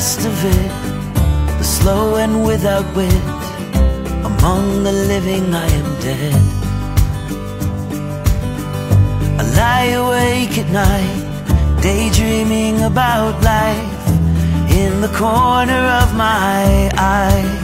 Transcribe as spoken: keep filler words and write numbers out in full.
best of it, the slow and without wit. Among the living I am dead. I lie awake at night, daydreaming about life in the corner of my eye.